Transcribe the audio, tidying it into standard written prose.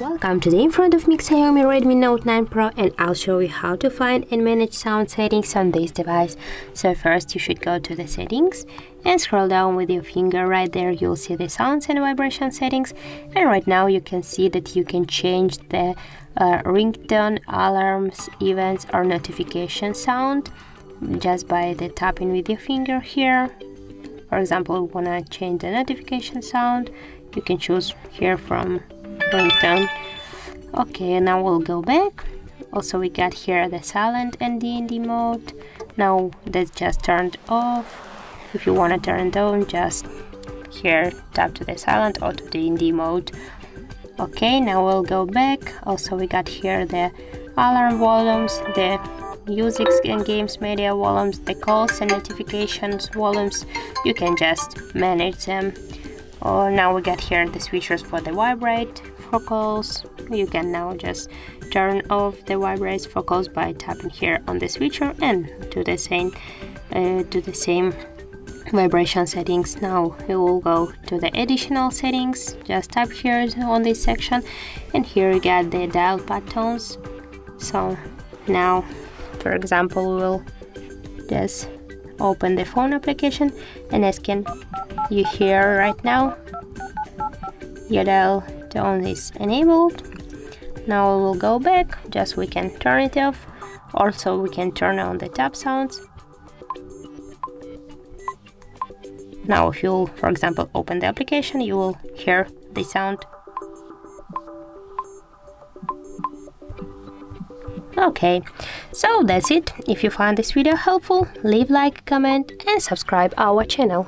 Welcome. Today in front of me Xiaomi Redmi Note 9 Pro, and I'll show you how to find and manage sound settings on this device. So first you should go to the settings and scroll down with your finger. Right there you'll see the sounds and vibration settings, and right now you can see that you can change the ringtone, alarms, events or notification sound just by the tapping with your finger here. For example, we want to change the notification sound, you can choose here from ringtone. Okay, now we'll go back. Also we got here the silent and DND mode. Now that's just turned off. If you want to turn it on, just here tap to the silent or to DND mode. Okay, now we'll go back. Also we got here the alarm volumes, the music and games media volumes, the calls and notifications volumes. You can just manage them. Or now we got here the switchers for the vibrate for calls. You can now just turn off the vibrate for calls by tapping here on the switcher and do the same vibration settings. Now we will go to the additional settings, just tap here on this section, and here you got the dial buttons. So now, for example, we'll just open the phone application, and as can you hear right now, your dial tone is enabled. Now we'll go back, just we can turn it off. Also we can turn on the tap sounds. Now if you'll, for example, open the application, you will hear the sound. Okay, so that's it. If you found this video helpful, leave like, comment and subscribe our channel.